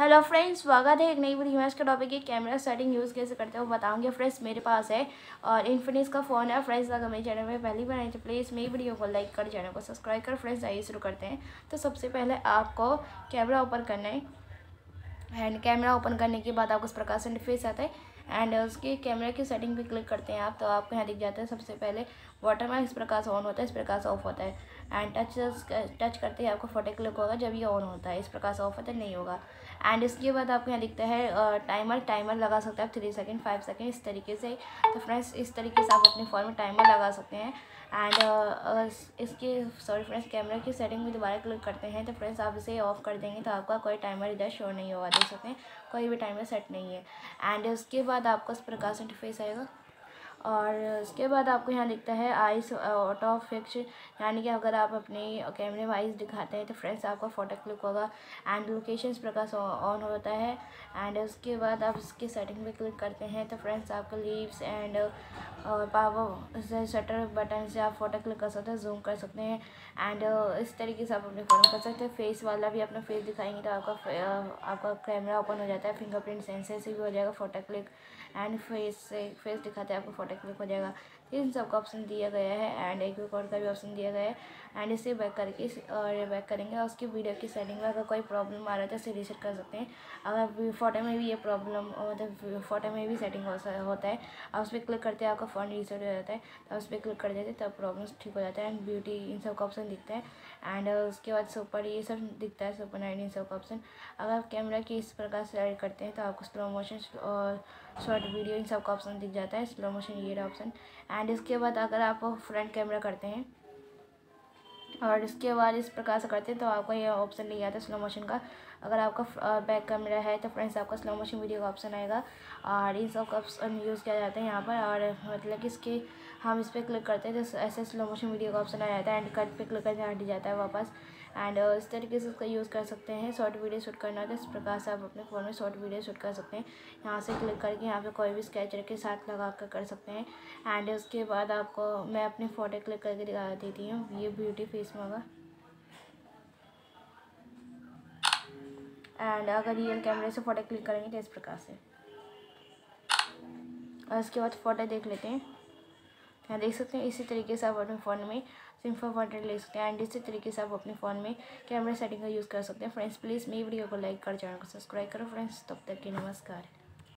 Hello friends, स्वागत है एक नई वीडियो में। आज का टॉपिक है कैमरा सेटिंग यूज़ कैसे करते हो बताऊंगे। फ्रेंड्स मेरे पास है और इनफिनिक्स का फ़ोन है। फ्रेंड्स अगर मेरे चैनल में पहली बार आए तो प्लीज़ मेरी वीडियो को लाइक कर, चैनल को सब्सक्राइब कर। फ्रेंड्स आइए शुरू करते हैं। तो सबसे पहले आपको कैमरा ओपन करना है एंड कैमरा ओपन करने के बाद आपको उस प्रकार से इंटरफेस आता है एंड उसके कैमरा की सेटिंग पे क्लिक करते हैं आप तो आपको यहाँ दिख जाता है। सबसे पहले वाटरमार्क इस प्रकार से ऑन होता है, इस प्रकार से ऑफ होता है एंड टच करते ही आपको फोटो क्लिक होगा। जब ये ऑन होता है इस प्रकार से ऑफ होता है, नहीं होगा। एंड इसके बाद आपको यहाँ दिखता है टाइमर लगा सकते हैं आप 3 सेकेंड 5 सेकेंड इस तरीके से। तो फ्रेंड्स इस तरीके से आप अपने फ़ोन में टाइमर लगा सकते हैं एंड कैमरा की सेटिंग में दोबारा क्लिक करते हैं तो फ्रेंड्स आप इसे ऑफ कर देंगे तो आपका कोई टाइमर इधर शो नहीं होगा। देख सकते हैं कोई भी टाइमर सेट नहीं है। एंड उसके बाद आपको इस प्रकार से इंटरफेस आएगा और उसके बाद आपको यहाँ दिखता है आइस ऑटो फिक्स, यानी कि अगर आप अपने कैमरे में आइस दिखाते हैं तो फ्रेंड्स आपका फ़ोटो क्लिक होगा एंड लोकेशन इस प्रकार से ऑन होता है। एंड उसके बाद आप इसकी सेटिंग पे क्लिक करते हैं तो फ्रेंड्स आपको leaves and power shutter button से आप फ़ोटो क्लिक कर सकते हैं, जूम कर सकते हैं एंड इस तरीके से आप अपने फ़ोटो कर सकते हैं। फेस वाला भी अपना फेस दिखाएंगे तो आपका कैमरा ओपन हो जाता है, फिंगरप्रिंट सेंसर से भी हो जाएगा फ़ोटो क्लिक एंड फेस दिखाते हैं आपको फ़ोटो क्लिक हो जाएगा। इन सब का ऑप्शन दिया गया है एंड एक रिकॉर्ड का भी ऑप्शन दिया गया है एंड इसे बैक करके बैक करेंगे और उसकी वीडियो की सेटिंग में अगर कोई प्रॉब्लम आ रहा है तो इसे रीसेट कर सकते हैं। अगर फोटो में भी ये प्रॉब्लम हो तो फोटो में भी सेटिंग होता है, आप उस पर क्लिक करते हैं आपका फ़ोन रीसेट हो जाता है। तो उस पर क्लिक कर देते तब प्रॉब्लम ठीक हो जाता है एंड ब्यूटी इन सब का ऑप्शन दिखता है एंड उसके बाद सुपर ये सब दिखता है, सुपर नाइन इन सब का ऑप्शन। अगर आप कैमरा की इस प्रकार से ऐड करते हैं तो आपको स्लो मोशन और शॉर्ट वीडियो इन सब का ऑप्शन दिख जाता है, स्लो मोशन ये ऑप्शन। एंड इसके बाद अगर आप फ्रंट कैमरा करते हैं और इसके बाद इस प्रकार से करते हैं तो आपको ये ऑप्शन नहीं आता स्लो मोशन का। अगर आपका बैक कैमरा है तो फ्रेंड्स आपका स्लो मोशन वीडियो का ऑप्शन आएगा और इन सब का ऑप्शन यूज़ किया जाता है यहाँ पर। और मतलब कि इसके हम इस पर क्लिक करते हैं तो ऐसे स्लो मोशन वीडियो का ऑप्शन आ जाता है एंड कट पे क्लिक करके हट जाता है वापस एंड इस तरीके से इसका यूज़ कर सकते हैं। शॉर्ट वीडियो शूट करना है तो इस प्रकार से आप अपने फ़ोन में शॉर्ट वीडियो शूट कर सकते हैं, यहाँ से क्लिक करके यहाँ पर कोई भी स्केच के साथ लगा कर सकते हैं। एंड उसके बाद आपको मैं अपने फ़ोटो क्लिक करके दिखा देती हूँ, ये ब्यूटी फेस में होगा। एंड अगर रियल कैमरे से फ़ोटो क्लिक करेंगे तो इस प्रकार से और उसके बाद फ़ोटो देख लेते हैं। यहाँ देख सकते हैं इसी तरीके से आप अपने फ़ोन में सिंपल फ़ोटो ले सकते हैं एंड इसी तरीके से आप अपने फ़ोन में कैमरा सेटिंग का यूज़ कर सकते हैं। फ्रेंड्स प्लीज़ मेरी वीडियो को लाइक कर, चैनल को सब्सक्राइब करो। फ्रेंड्स तब तक के नमस्कार।